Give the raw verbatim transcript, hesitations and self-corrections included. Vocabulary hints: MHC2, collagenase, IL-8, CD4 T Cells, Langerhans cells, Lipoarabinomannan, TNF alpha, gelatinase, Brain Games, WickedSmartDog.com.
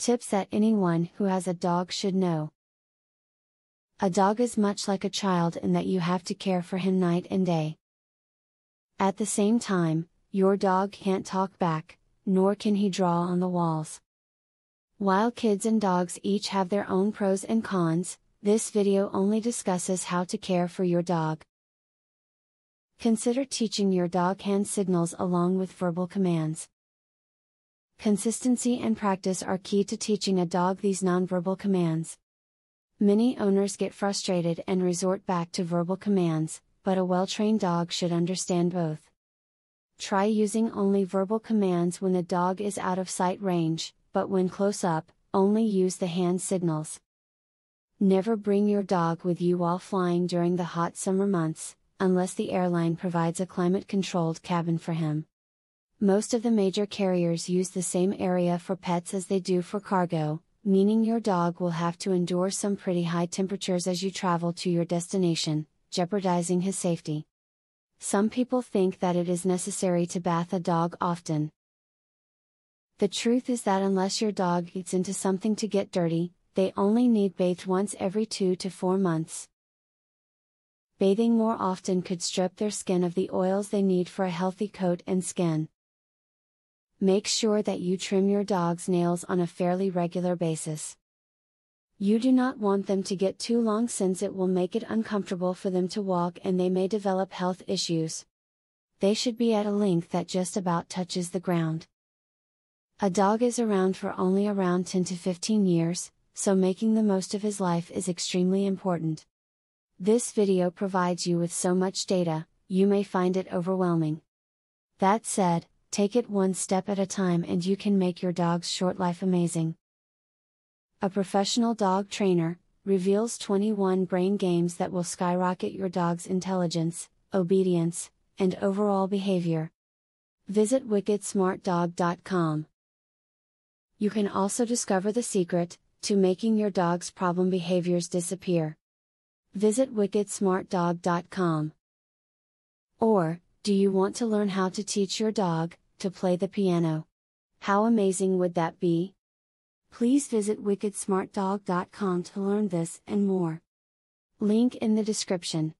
Tips that anyone who has a dog should know. A dog is much like a child in that you have to care for him night and day. At the same time, your dog can't talk back, nor can he draw on the walls. While kids and dogs each have their own pros and cons, this video only discusses how to care for your dog. Consider teaching your dog hand signals along with verbal commands. Consistency and practice are key to teaching a dog these nonverbal commands. Many owners get frustrated and resort back to verbal commands, but a well-trained dog should understand both. Try using only verbal commands when the dog is out of sight range, but when close up, only use the hand signals. Never bring your dog with you while flying during the hot summer months, unless the airline provides a climate-controlled cabin for him. Most of the major carriers use the same area for pets as they do for cargo, meaning your dog will have to endure some pretty high temperatures as you travel to your destination, jeopardizing his safety. Some people think that it is necessary to bath a dog often. The truth is that unless your dog gets into something to get dirty, they only need bathed once every two to four months. Bathing more often could strip their skin of the oils they need for a healthy coat and skin. Make sure that you trim your dog's nails on a fairly regular basis. You do not want them to get too long since it will make it uncomfortable for them to walk and they may develop health issues. They should be at a length that just about touches the ground. A dog is around for only around ten to fifteen years, so making the most of his life is extremely important. This video provides you with so much data, you may find it overwhelming. That said, take it one step at a time and you can make your dog's short life amazing. A professional dog trainer reveals twenty-one brain games that will skyrocket your dog's intelligence, obedience, and overall behavior. Visit Wicked Smart Dog dot com. You can also discover the secret to making your dog's problem behaviors disappear. Visit Wicked Smart Dog dot com. Or, do you want to learn how to teach your dog to play the piano? How amazing would that be? Please visit Wicked Smart Dog dot com to learn this and more. Link in the description.